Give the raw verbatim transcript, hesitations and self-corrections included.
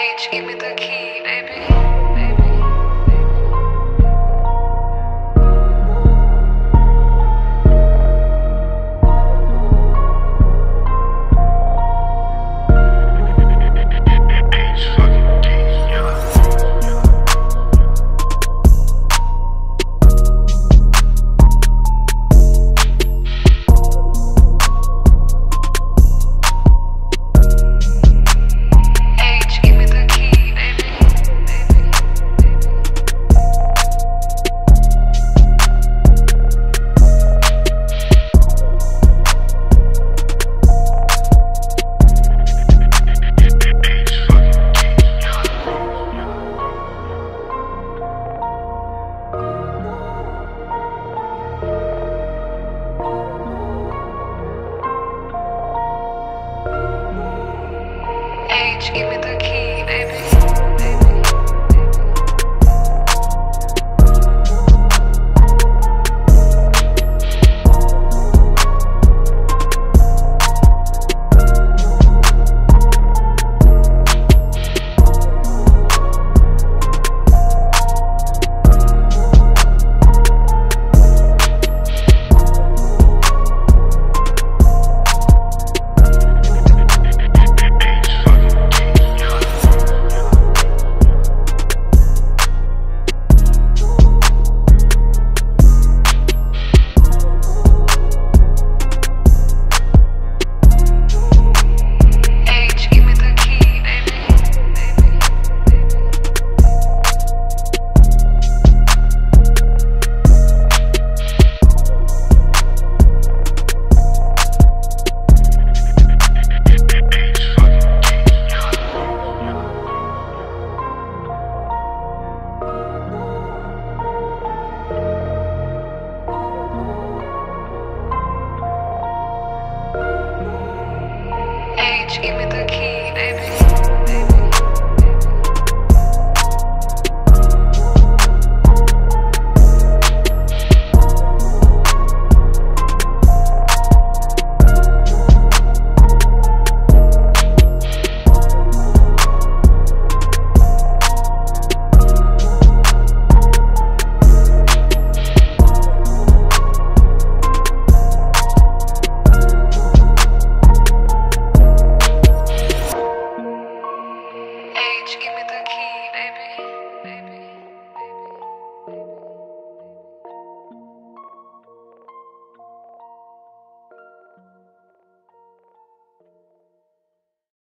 H, give me the key, baby.